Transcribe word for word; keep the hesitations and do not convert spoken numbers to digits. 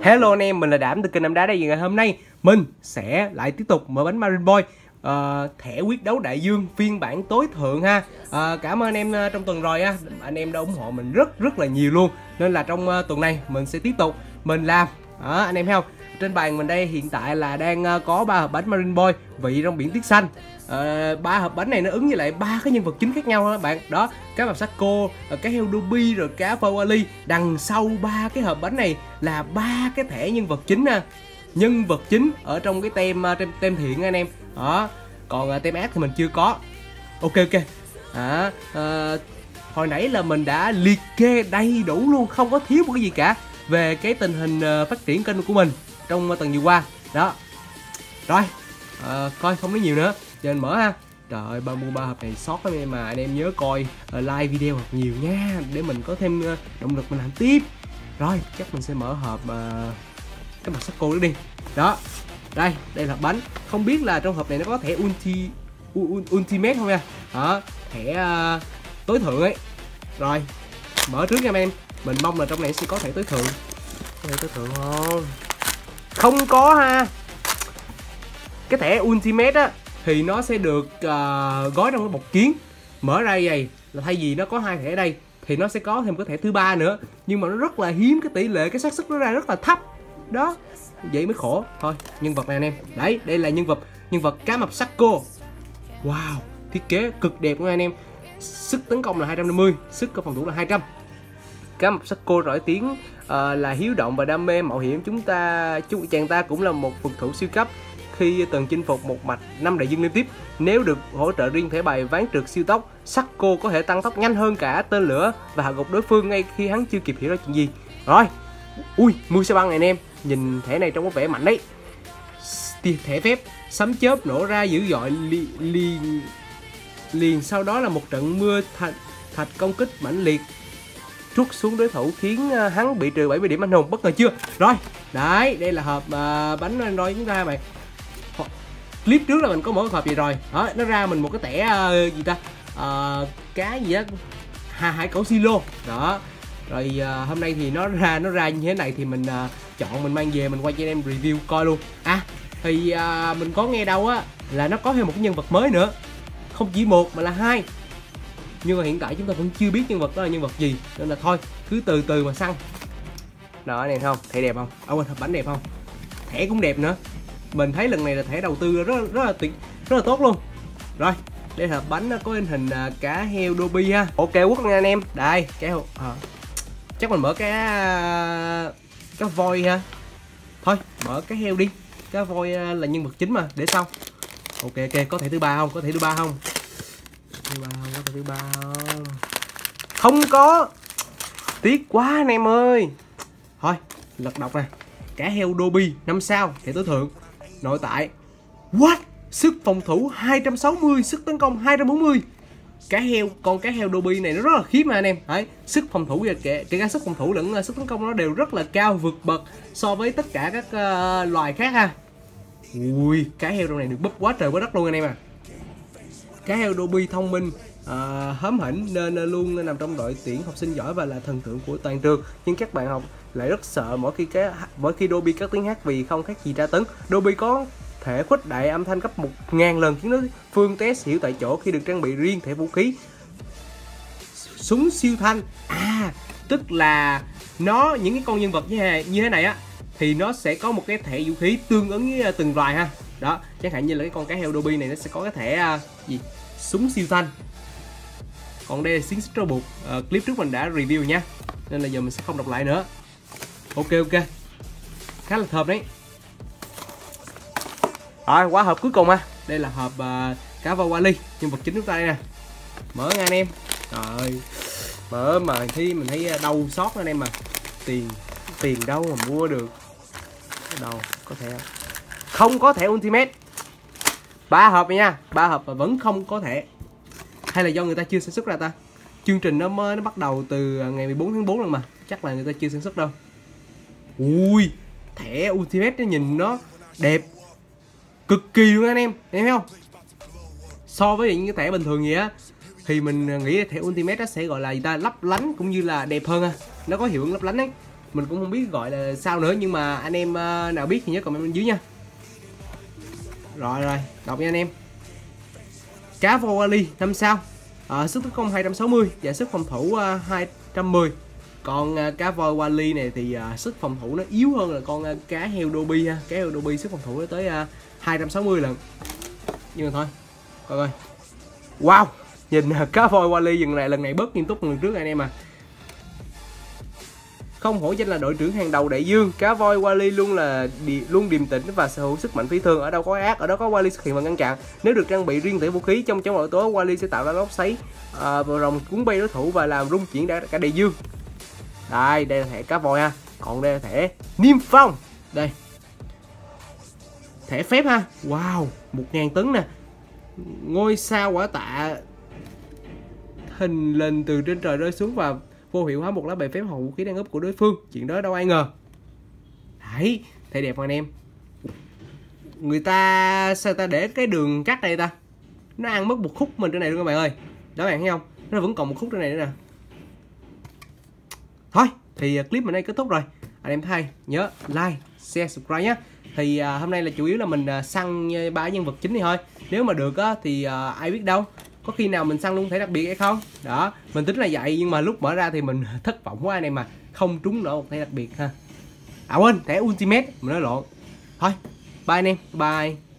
Hello anh em, mình là Đảm từ kênh Đảm Đá đây. Ngày hôm nay mình sẽ lại tiếp tục mở bánh Marineboy à, thẻ quyết đấu đại dương phiên bản tối thượng ha. À, cảm ơn anh em trong tuần rồi á, anh em đã ủng hộ mình rất rất là nhiều luôn. Nên là trong uh, tuần này mình sẽ tiếp tục mình làm. À, anh em thấy không? Trên bàn mình đây hiện tại là đang có ba hộp bánh Marineboy vị rong biển tiết xanh. Ba à, hộp bánh này nó ứng với lại ba cái nhân vật chính khác nhau các bạn. Đó, cá mập Sacco, cá heo Dobby rồi cá phao Wally. Đằng sau ba cái hộp bánh này là ba cái thẻ nhân vật chính ha. Nhân vật chính ở trong cái tem tem, tem thiện anh em. Đó, còn tem ác thì mình chưa có. Ok ok. À, à, hồi nãy là mình đã liệt kê đầy đủ luôn, không có thiếu một cái gì cả về cái tình hình phát triển kênh của mình trong tuần vừa qua đó rồi. À, coi không nói nhiều nữa, giờ anh mở ha. Trời ơi, ba mua ba hộp này sót lắm em, mà anh em nhớ coi uh, like video thật nhiều nha để mình có thêm uh, động lực mình làm tiếp. Rồi chắc mình sẽ mở hộp uh, cái mặt sắc cô đi. Đó, đây đây là bánh, không biết là trong hộp này nó có thẻ ulti ultimate không nha. Đó, thẻ uh, tối thượng ấy. Rồi mở trước nha em, mình mong là trong này sẽ có thẻ tối thượng. Thẻ tối thượng không? Không có ha. Cái thẻ ultimate á thì nó sẽ được uh, gói trong cái bọc kiến. Mở ra như vậy là thay vì nó có hai thẻ đây thì nó sẽ có thêm cái thẻ thứ ba nữa, nhưng mà nó rất là hiếm, cái tỷ lệ cái xác suất nó ra rất là thấp đó, vậy mới khổ. Thôi nhân vật này anh em, đấy đây là nhân vật nhân vật cá mập Sacco. Wow, thiết kế cực đẹp luôn anh em. Sức tấn công là hai trăm năm mươi, sức ở phòng thủ là hai trăm. Cá mập Sacco nổi tiếng uh, là hiếu động và đam mê mạo hiểm. Chúng ta chú chàng ta cũng là một phật thủ siêu cấp khi từng chinh phục một mạch năm đại dương liên tiếp. Nếu được hỗ trợ riêng thẻ bài ván trượt siêu tốc, Sacco có thể tăng tốc nhanh hơn cả tên lửa và hạ gục đối phương ngay khi hắn chưa kịp hiểu ra chuyện gì. Rồi, ui mưa sao băng này anh em, nhìn thẻ này trông có vẻ mạnh đấy. Thẻ phép sấm chớp nổ ra dữ dội li, li, liền sau đó là một trận mưa thạch, thạch công kích mãnh liệt trút xuống đối thủ khiến hắn bị trừ bảy mươi điểm anh hùng. Bất ngờ chưa? Rồi đấy, đây là hộp uh, bánh Marineboy chúng ta. Mày clip trước là mình có mỗi hộp gì rồi đó, nó ra mình một cái tẻ uh, gì ta uh, cá gì đó, hà hải cẩu silo đó. Rồi uh, hôm nay thì nó ra nó ra như thế này thì mình uh, chọn mình mang về mình quay cho anh em review coi luôn. À thì uh, mình có nghe đâu á là nó có thêm một cái nhân vật mới nữa, không chỉ một mà là hai, nhưng mà hiện tại chúng ta vẫn chưa biết nhân vật đó là nhân vật gì, nên là thôi cứ từ từ mà săn. Đó này không, thẻ đẹp không? Ở bên hộp bánh đẹp không? Thẻ cũng đẹp nữa. Mình thấy lần này là thẻ đầu tư rất rất là tuyệt, rất là tốt luôn. Rồi đây hộp bánh nó có hình hình cá heo Dobby ha. Ok quốc nha anh em. Đây cá heo à, chắc mình mở cái cá voi ha. Thôi mở cái heo đi, cá voi là nhân vật chính mà, để sau. Ok ok, có thể thứ ba không? Có thể thứ ba không? Thứ ba không? Có thể thứ ba không? Không có, tiếc quá anh em ơi. Thôi lật đọc nè, cá heo Dobby năm sao, thẻ tối thượng, nội tại. What? Sức phòng thủ hai trăm sáu mươi, sức tấn công hai trăm bốn mươi. Cá heo, con cá heo Dobby này nó rất là khiếp mà anh em. Đấy, sức phòng thủ và kể, kể cả sức phòng thủ lẫn sức tấn công nó đều rất là cao, vượt bậc so với tất cả các uh, loài khác ha. Ui, cá heo trong này được búp quá trời quá đất luôn anh em à. Cá heo Dobby thông minh, uh, hớm hỉnh nên luôn nằm trong đội tuyển học sinh giỏi và là thần tượng của toàn trường. Nhưng các bạn học lại rất sợ mỗi khi cái mỗi khi Dobby cất tiếng hát vì không khác gì tra tấn. Dobby có thể khuếch đại âm thanh gấp một ngàn lần khiến đối phương té xỉu tại chỗ khi được trang bị riêng thẻ vũ khí súng siêu thanh. À, tức là nó những cái con nhân vật như thế này á thì nó sẽ có một cái thẻ vũ khí tương ứng với từng loài ha. Đó, chẳng hạn như là cái con cá heo Dobby này nó sẽ có cái thẻ uh, gì súng siêu thanh. Còn đây là xiên xích trói buộc, uh, clip trước mình đã review nha, nên là giờ mình sẽ không đọc lại nữa. Ok ok, khá là thơm đấy. Rồi qua hộp cuối cùng ha, đây là hộp uh, cá voi Wally, nhân vật chính chúng ta đây nè. Mở nha anh em. Trời, mở mà thấy mình thấy đau xót anh em mà. Tiền tiền đâu mà mua được. Đâu có thể không có thẻ ultimate. Ba hộp này nha, ba hộp mà vẫn không có thẻ. Hay là do người ta chưa sản xuất ra ta? Chương trình nó mới nó bắt đầu từ ngày mười bốn tháng tư lần mà, chắc là người ta chưa sản xuất đâu. Ui, thẻ ultimate nó nhìn nó đẹp cực kỳ luôn anh em, em thấy không? So với những cái thẻ bình thường gì á thì mình nghĩ thẻ ultimate nó sẽ gọi là gì ta, lấp lánh cũng như là đẹp hơn ha. Nó có hiệu ứng lấp lánh ấy. mình cũng không biết gọi là sao nữa, nhưng mà anh em nào biết thì nhớ comment bên dưới nha. Rồi rồi, đọc nha anh em. Cá Wally năm sao, à, sức tấn công hai trăm sáu mươi và sức phòng thủ uh, hai trăm mười. Còn uh, cá voi Wally này thì uh, sức phòng thủ nó yếu hơn là con uh, cá heo Dobby ha. Cá heo Dobby sức phòng thủ nó tới uh, hai trăm sáu mươi lần. Nhưng mà thôi, coi coi. Wow, nhìn uh, cá voi Wally dừng lại lần này bớt nghiêm túc lần trước anh em à. Không hổ danh là đội trưởng hàng đầu đại dương, cá voi Wally luôn là đi, luôn điềm tĩnh và sở hữu sức mạnh phi thường. Ở đâu có ác, ở đó có Wally xuất hiện và ngăn chặn. Nếu được trang bị riêng thể vũ khí trong chống bão tố, Wally sẽ tạo ra lốc xoáy à, vào rồng cuốn bay đối thủ và làm rung chuyển cả, cả đại dương. Đây, đây là thẻ cá voi ha. Còn đây là thẻ niêm phong. Đây, thẻ phép ha. Wow, một nghìn tấn nè. Ngôi sao quả tạ hình lình từ trên trời rơi xuống và vô hiệu hóa một lá bài phép hoặc vũ khí đang úp của đối phương. Chuyện đó đâu ai ngờ. Đấy, thẻ đẹp mà anh em. Người ta sao ta để cái đường cắt này ta, nó ăn mất một khúc mình trên này luôn các bạn ơi. Đó bạn thấy không, nó vẫn còn một khúc trên này nữa nè. Thôi thì clip mình đây kết thúc rồi. Anh em thấy nhớ like, share, subscribe nhé. Thì à, hôm nay là chủ yếu là mình à, săn ba nhân vật chính này thôi. Nếu mà được á, thì à, ai biết đâu có khi nào mình săn luôn thể đặc biệt hay không. Đó, mình tính là vậy, nhưng mà lúc mở ra thì mình thất vọng quá anh em mà không trúng nổi một thẻ đặc biệt ha. À quên, thẻ Ultimate, mình nói lộn. Thôi, bye anh em, bye.